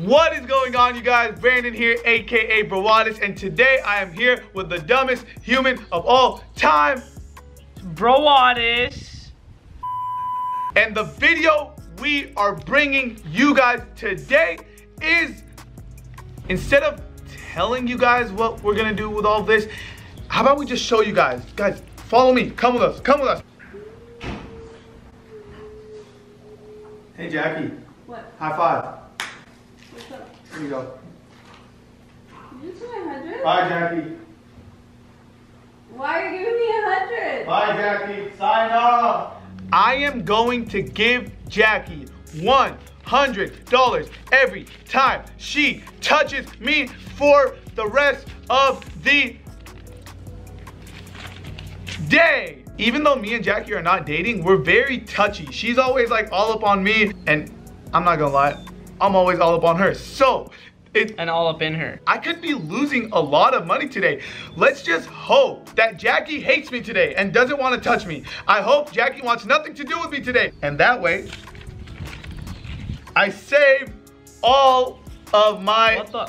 What is going on, you guys? Brandon here, aka Brawadis, and today I am here with the dumbest human of all time, Brawadis. And the video we are bringing you guys today is, instead of telling you guys what we're gonna do with all this, how about we just show you guys? Guys, follow me, come with us, come with us. Hey Jackie. What? High five. What's up? Here you go. Did you say 100? Bye, Jackie. Why are you giving me 100? Bye, Jackie. Sign up. I am going to give Jackie $100 every time she touches me for the rest of the day. Even though me and Jackie are not dating, we're very touchy. She's always like all up on me, and I'm not gonna lie, I'm always all up on her. So, and all up in her. I could be losing a lot of money today. Let's just hope that Jackie hates me today and doesn't wanna touch me. I hope Jackie wants nothing to do with me today. And that way, I save all of my... What the...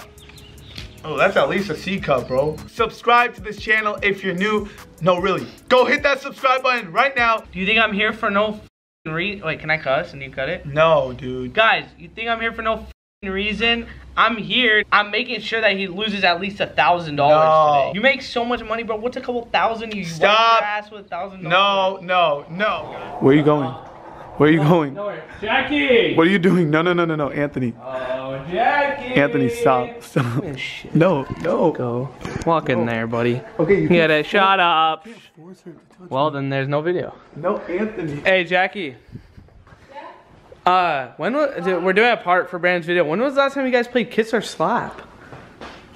Oh, that's at least a C cup, bro. Subscribe to this channel if you're new. No, really. Go hit that subscribe button right now. Do you think I'm here for no reason? Wait, can I cuss and you cut it? No, dude. Guys, you think I'm here for no reason? I'm here. I'm making sure that he loses at least $1,000 today. You make so much money, bro. What's a couple thousand? You stop your ass with $1,000. No. Where are you going? Where are you going? Nowhere. Jackie! What are you doing? No, Anthony. Oh, Jackie! Anthony, stop. No. Go. Walk in there, buddy. Okay, you get it. Shut up. Well, then there's no video. No, Anthony. Hey, Jackie. Yeah? When was, we're doing a part for Brandon's video. When was the last time you guys played Kiss or Slap?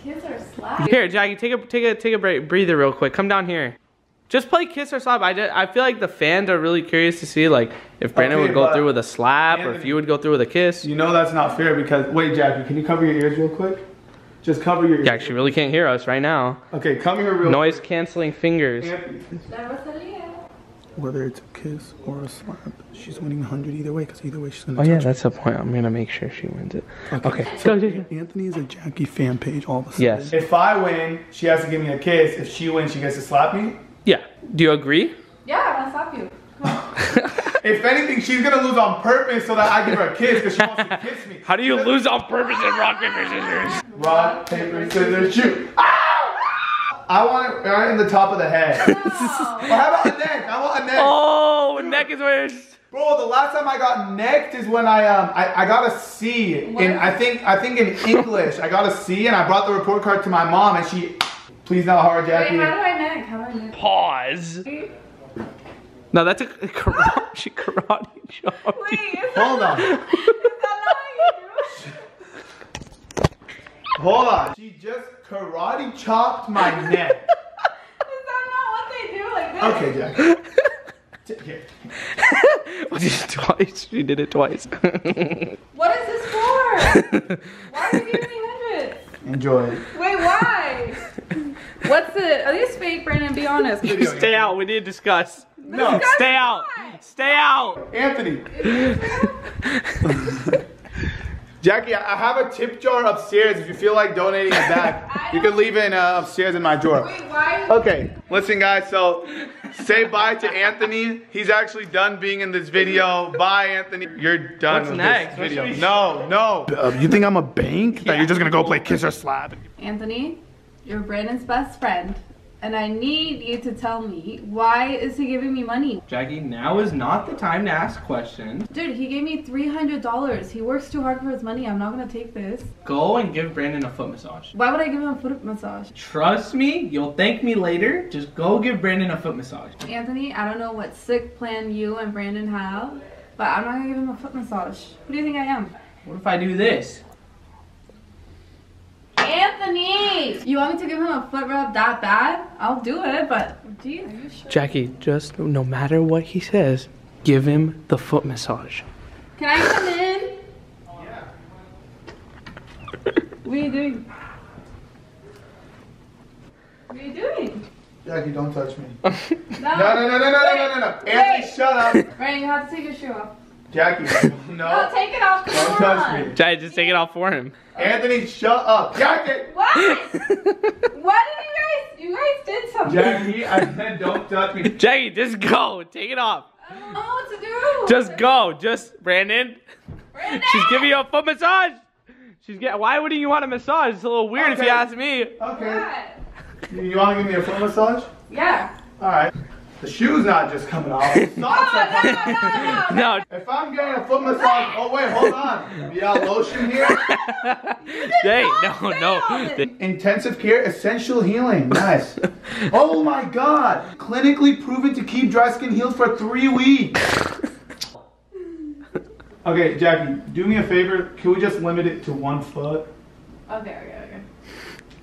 Kiss or Slap? Here, Jackie, take a break, breather real quick. Come down here. Just play Kiss or Slap. I feel like the fans are really curious to see like if Brandon would go through with a slap, Anthony, or if you would go through with a kiss. You know that's not fair because... Wait, Jackie, can you cover your ears real quick? Just cover your ears. Yeah, she really can't hear us right now. Okay, come here real quick. Noise-canceling fingers. Anthony. Whether it's a kiss or a slap, she's winning 100 either way because either way she's going to touch her. That's the point. I'm going to make sure she wins it. Okay. So Anthony is a Jackie fan page all of a sudden. Yes. If I win, she has to give me a kiss. If she wins, she gets to slap me? Yeah. Do you agree? Yeah, I want to slap you. Come on. If anything, she's going to lose on purpose so that I give her a kiss because she wants to kiss me. How do you lose on purpose in rock, paper, scissors? Rock, paper, scissors, shoot. Ah! I want it right in the top of the head. No. Well, how about a neck? I want a neck. Oh, dude. Neck is worse. Bro, the last time I got necked is when I got a C. And I think in English, I got a C and I brought the report card to my mom and she... Please not hard, Jackie. Wait, how do I neck? Pause. No, that's a karate job. Wait, hold on. Hold on. She just karate chopped my neck. Is that not what they do? Like this? Okay, Jackie. Here. Twice. She did it twice. What is this for? Why are you giving me hundreds? Enjoy it. Wait, why? What's it? Are these fake, Brandon? Be honest. You stay out. We need to discuss. No. Stay out. Stay out. Anthony. Jackie, I have a tip jar upstairs. If you feel like donating it back, you can leave it upstairs in my drawer. Wait, why? Okay. Listen, guys. So, say bye to Anthony. He's actually done being in this video. Bye, Anthony. You're done with this video. What's next? No. You think I'm a bank? Yeah. That you're just gonna go play Kiss or Slap? Anthony, you're Brandon's best friend, and I need you to tell me, why is he giving me money? Jackie, now is not the time to ask questions. Dude, he gave me $300. He works too hard for his money. I'm not gonna take this. Go and give Brandon a foot massage. Why would I give him a foot massage? Trust me, you'll thank me later. Just go give Brandon a foot massage. Anthony, I don't know what sick plan you and Brandon have, but I'm not gonna give him a foot massage. Who do you think I am? What if I do this? Anthony! You want me to give him a foot rub that bad? I'll do it, but geez, are you sure? Jackie, just no matter what he says, give him the foot massage. Can I come in? Yeah. What are you doing? What are you doing? Jackie, don't touch me. No, Anthony, shut up. Right, you have to take your shoe off. Jackie, no. No, take it off. Don't touch me. Jackie, just take it off for him. Anthony, shut up. Jackie! What? What did you guys? You guys did something. Jackie, I said don't touch me. Jackie, just go. Take it off. I don't know what to do. Just go. Just, Brandon. Brandon! She's giving you a foot massage. She's getting. Why wouldn't you want a massage? It's a little weird if you ask me. Okay. You want to give me a foot massage? Yeah. All right. The shoe's not just coming off. No. If I'm getting a foot massage, oh wait, hold on. You got lotion here? Dang, no. Intensive care, essential healing. Nice. Oh my God. Clinically proven to keep dry skin healed for 3 weeks. Okay, Jackie, do me a favor. Can we just limit it to 1 foot? Okay.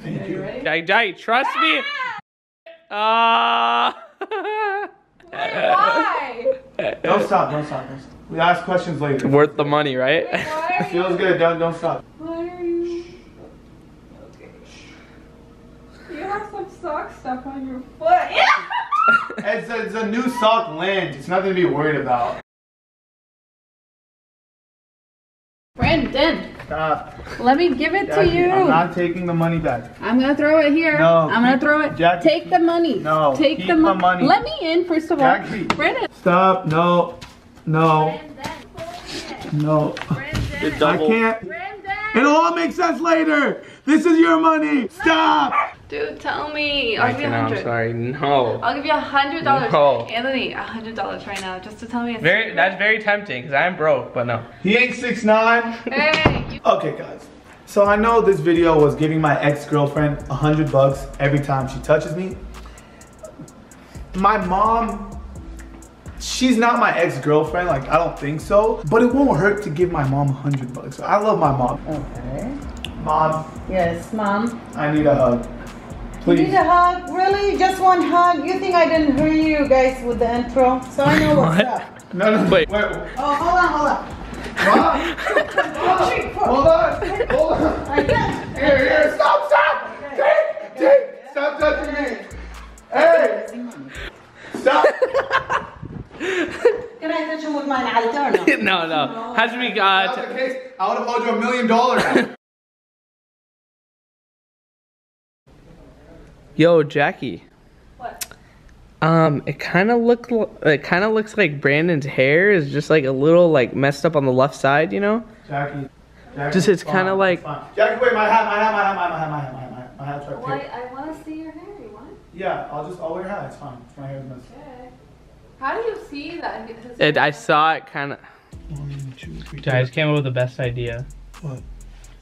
Thank you. Ready? Jackie, trust me. Why? Don't stop. We ask questions later. Worth the money, right? Wait, feels good. Don't stop. Why are you? Okay. You have some sock stuff on your foot. It's a new sock lint. It's nothing to be worried about. Brandon. Stop. Let me give it Jackie, to you. I'm not taking the money back. I'm going to throw it here. No. I'm going to throw it. Jackie, take the money. No. Take the money. Let me in, first of all. Jackie. Brandon. Stop. No. Brandon. No. Brandon. I can't. Brandon. It'll all make sense later. This is your money. Stop. Dude, tell me. I'll give you $100. I'm sorry. No. I'll give you $100. No. Anthony, $100 right now just to tell me. That's very tempting because I'm broke, but no. He ain't 6'9". Hey. Okay, guys. So I know this video was giving my ex-girlfriend $100 every time she touches me. My mom, she's not my ex-girlfriend. Like, I don't think so. But it won't hurt to give my mom $100. I love my mom. Okay. Mom. Yes, Mom. I need a hug. Please. You need a hug? Really? Just one hug? You think I didn't hear you guys with the intro? So I know what's up. No, wait. Oh, hold on. Hold on. Here, stop. Okay. Take. Stop touching me. Hey. Stop. Can I touch him with mine? I'll turn. No. Has to be God. If that's the case, I would have owed you $1 million. Yo, Jackie. What? It kind of looks like Brandon's hair is just like a little like messed up on the left side, you know? Jackie. Just it's kind of like. Jackie, wait, my hat. Well, I want to see your hair. You want? Yeah, I'll wear your hat. It's fine. My hair's messed up. Okay. How do you see that? I saw it kind of. I just came up with the best idea. What?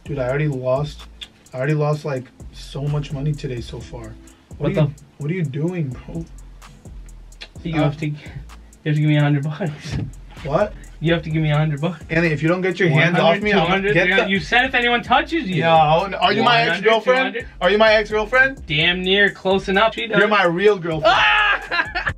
Dude, I already lost like so much money today so far. What are you doing, bro? So you have to give me $100. What? You have to give me $100. Anthony, if you don't get your hands off me, I'll get you. You said if anyone touches you. Yeah. Are you my ex-girlfriend? 200? Are you my ex-girlfriend? Damn near, close enough. You're my real girlfriend. Ah!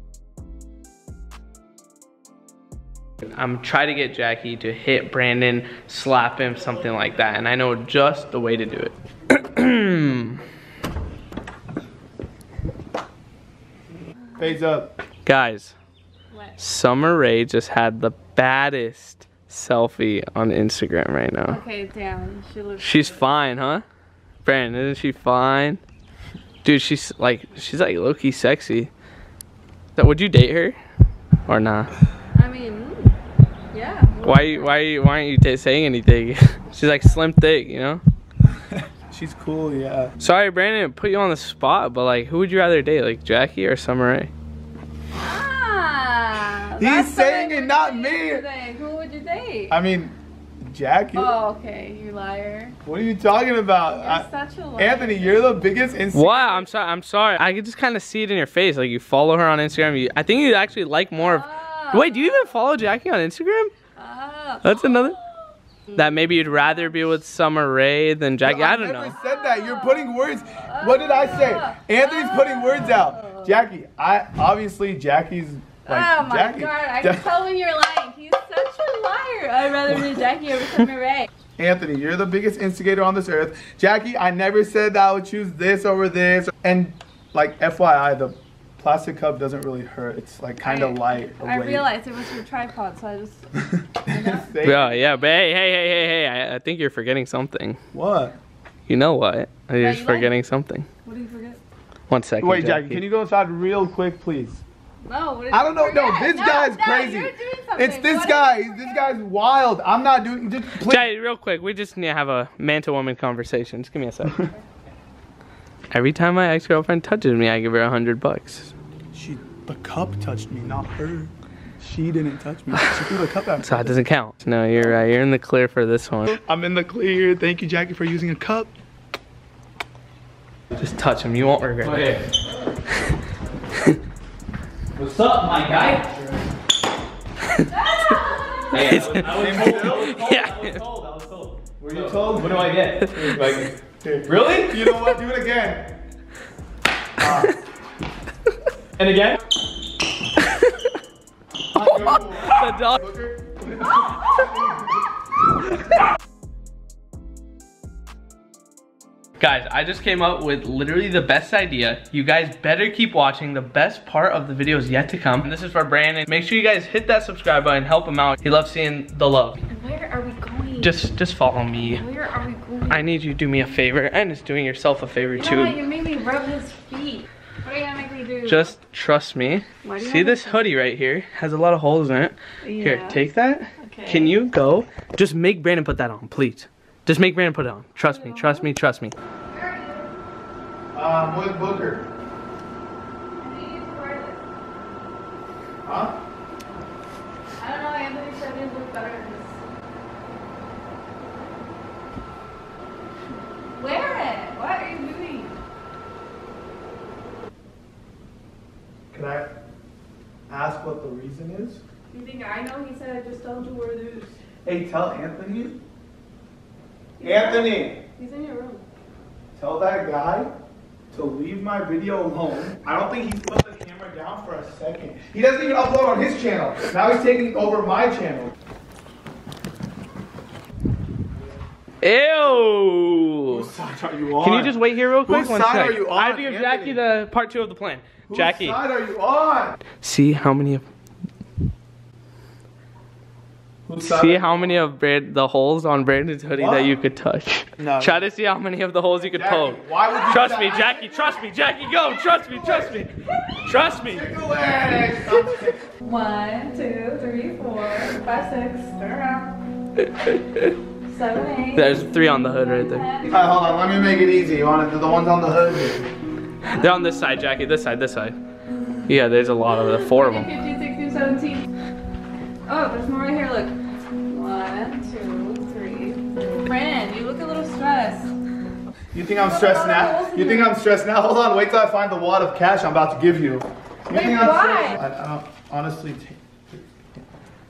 I'm trying to get Jackie to hit Brandon, slap him, something like that, and I know just the way to do it. Fades up. Guys, what? Summer Rae just had the baddest selfie on Instagram right now. Okay, damn. She's good. Fine, huh? Brandon, isn't she fine? Dude, she's like low-key sexy. So, would you date her? Or nah? I mean, yeah. Why aren't you saying anything? She's like slim thick, you know? She's cool, yeah. Sorry, Brandon, put you on the spot, but like, who would you rather date, like Jackie or Summer Rae? Ah, he's saying it, not me. Who would you date? I mean, Jackie. Oh, okay, you liar. What are you talking about? You're such a liar. Anthony, you're the biggest insecure. Wow, I'm sorry. I could just kind of see it in your face. Like, you follow her on Instagram. I think you actually like more of. Wait, do you even follow Jackie on Instagram? That's another. That maybe you'd rather be with Summer Rae than Jackie. No, I don't know. I never said that. You're putting words. What did I say? Anthony's putting words out. Jackie, obviously Jackie's like. Oh my God! I can tell when you're lying. He's such a liar. I'd rather be Jackie over Summer Rae. Anthony, you're the biggest instigator on this earth. Jackie, I never said that I would choose this over this. And like, FYI, the plastic cup doesn't really hurt. It's like kind of light. I realized it was your tripod, so I just. Yeah, but hey! I think you're forgetting something. What? You know what? You're just forgetting something. What do you forget? One second. Wait, Jackie, can you go inside real quick, please? No, what is I don't know. This guy's crazy. You're doing something. It's this guy. This guy's wild. I'm not doing. Just please. Jackie, real quick, we just need to have a man-to-woman conversation. Just give me a second. Every time my ex-girlfriend touches me, I give her $100. The cup touched me, not her. She didn't touch me. She threw the cup at me. So it doesn't count. No, you're right. You're in the clear for this one. I'm in the clear. Thank you, Jackie, for using a cup. Just touch him. You won't regret it. What's up, my guy? Hey, I was told. Were you told? What do I get? Like, really? You know what? Do it again. And again. The dog. Guys, I just came up with literally the best idea. You guys better keep watching. The best part of the video is yet to come. And this is for Brandon. Make sure you guys hit that subscribe button. Help him out. He loves seeing the love. And where are we going? Just follow me. Where are we going? I need you to do me a favor, and it's doing yourself a favor too. You made me rub his feet. What are you gonna make me do? Just trust me. See this hoodie right here? Has a lot of holes in it. Yeah. Here, take that. Okay. Can you go? Just make Brandon put that on, please. Just make Brandon put it on. Trust me, trust me, trust me. Where are you? With Booker. Huh? I don't know, Anthony said it looked better than this. Wear it! What are you doing? Can I ask what the reason is? You think I know? He said I just told you where those. Hey, tell Anthony. Anthony! He's in your room. Tell that guy to leave my video alone. I don't think he's put the camera down for a second. He doesn't even upload on his channel. Now he's taking over my channel. Ew! Whose side are you on? Can you just wait here real quick? Whose side are you on? I have to give Jackie the part 2 of the plan. Jackie. Whose side are you on? See how many of the holes on Brandon's hoodie that you could touch. No. Try to see how many of the holes you could poke. Why would you trust me, Jackie? Trust me, Jackie. Go. Trust me. Trust me. Trust me. 1, 2, 3, 4, 5, 6. Turn around. 7, 8. There's 3 on the hood right there. Alright, hold on. Let me make it easy. You want to do the ones on the hood? They're on this side, Jackie. This side, this side. Yeah, there's a lot of the 4 of them. 15, 16, 17. Oh, there's more right here. Look. 1, 2, 3. Brandon, you look a little stressed. You think I'm stressed now? You think I'm stressed now? Hold on. Wait till I find the wad of cash I'm about to give you. Wait, why? I don't honestly.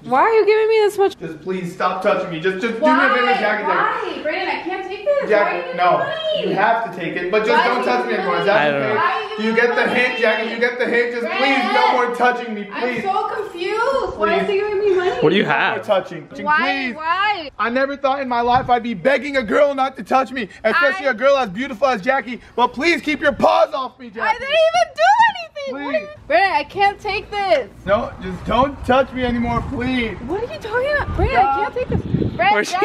Why are you giving me this much? Just please stop touching me. Just do me a favor, Jackie. Why? Brandon, I can't take this. Jackie, no. You have to take it, but just don't touch me anymore. Is that okay? Do you get the hint, Jackie? You get the hint. Just please, no more touching me, please. I'm so confused. Please. Why is he giving me money? What do you have? No more touching. Why? Please. Why? I never thought in my life I'd be begging a girl not to touch me, especially a girl as beautiful as Jackie. But please keep your paws off me, Jackie. I didn't even do anything. Please. Brandon, I can't take this. No, just don't touch me anymore, please. What are you talking about? Brandon, I can't take this. Brandon, stop.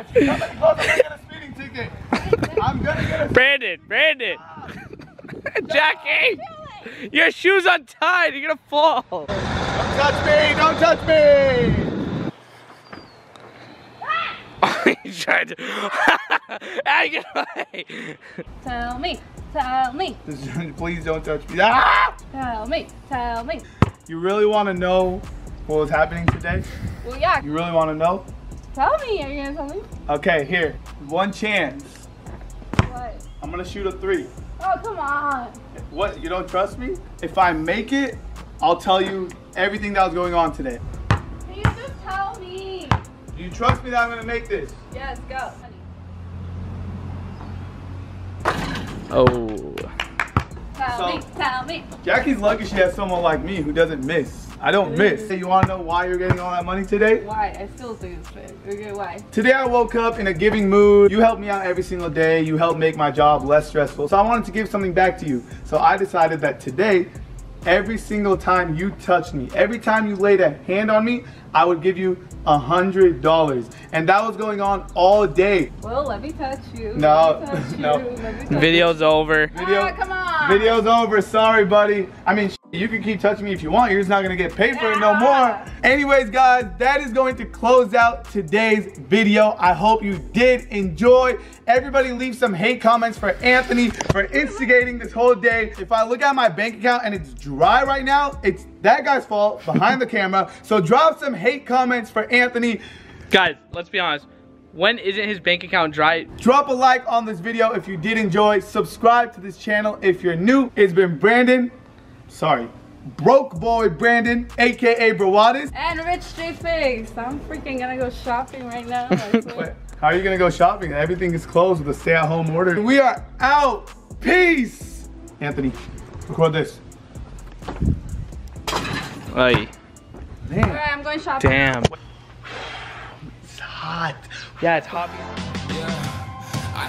If you come any closer, I'm gonna get a speeding ticket. I'm gonna get a Brandon. Jackie, your shoe's untied. You're gonna fall. Don't touch me. Don't touch me. He tried to. Tell me. Tell me. Please don't touch me. Ah! Tell me. Tell me. You really want to know what was happening today? Well, yeah. You really want to know? Tell me. Are you going to tell me? Okay, here. One chance. What? I'm going to shoot a 3. Oh, come on. What? You don't trust me? If I make it, I'll tell you everything that was going on today. Please just tell me. Do you trust me that I'm going to make this? Yes, go. Oh. Tell me, tell me. Jackie's lucky she has someone like me who doesn't miss. I don't miss. So you want to know why you're getting all that money today? Why? I still think it's big. Okay, why? Today I woke up in a giving mood. You help me out every single day. You help make my job less stressful. So I wanted to give something back to you. So I decided that today, every single time you touched me, every time you laid a hand on me, I would give you $100. And that was going on all day. Well, let me touch you. No, touch no. You. Video's you. Over. Video, ah, come on. Video's over. Sorry, buddy. I mean, you can keep touching me if you want. You're just not going to get paid for it no more. Anyways, guys, that is going to close out today's video. I hope you did enjoy. Everybody leave some hate comments for Anthony for instigating this whole day. If I look at my bank account and it's dry right now, it's that guy's fault behind the camera. So drop some hate comments for Anthony. Guys, let's be honest. When isn't his bank account dry? Drop a like on this video if you did enjoy. Subscribe to this channel if you're new. It's been Brandon. Sorry. Broke boy Brandon, aka Brawadis. And Rich J Figs. I'm freaking gonna go shopping right now. Wait, how are you gonna go shopping? Everything is closed with a stay-at-home order. We are out. Peace. Anthony, record this. Hey. Damn. All right, I'm going shopping. Damn. It's hot. Yeah, it's hot. Yeah. I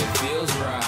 It feels right.